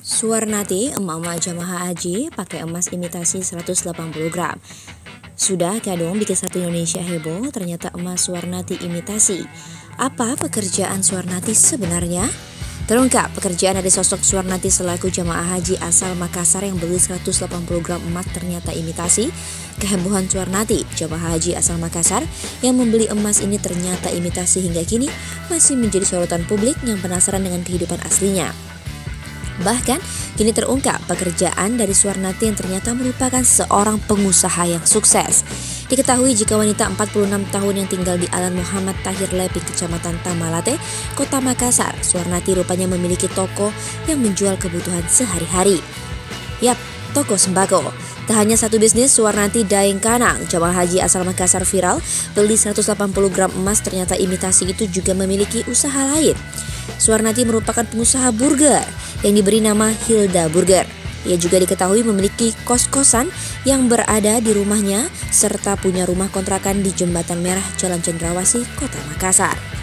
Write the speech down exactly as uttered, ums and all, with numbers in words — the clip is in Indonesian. Suarnati, emak-emak jamaah haji pakai emas imitasi seratus delapan puluh gram. Sudah kadung bikin satu Indonesia heboh, ternyata emas Suarnati imitasi. Apa pekerjaan Suarnati sebenarnya? Terungkap pekerjaan dari sosok Suarnati selaku jamaah haji asal Makassar yang beli seratus delapan puluh gram emas ternyata imitasi. Kehebohan Suarnati, jamaah haji asal Makassar yang membeli emas ini ternyata imitasi hingga kini masih menjadi sorotan publik yang penasaran dengan kehidupan aslinya. Bahkan, kini terungkap pekerjaan dari Suarnati yang ternyata merupakan seorang pengusaha yang sukses. Diketahui jika wanita empat puluh enam tahun yang tinggal di Alan Muhammad Tahir Lepi, Kecamatan Tamalate, Kota Makassar, Suarnati rupanya memiliki toko yang menjual kebutuhan sehari-hari. Yap, toko sembako. Tak hanya satu bisnis, Suarnati Daeng Kanang, jamaah haji asal Makassar viral, beli seratus delapan puluh gram emas ternyata imitasi itu juga memiliki usaha lain. Suarnati merupakan pengusaha burger yang diberi nama Hilda Burger. Ia juga diketahui memiliki kos-kosan yang berada di rumahnya serta punya rumah kontrakan di Jembatan Merah, Jalan Cendrawasih, Kota Makassar.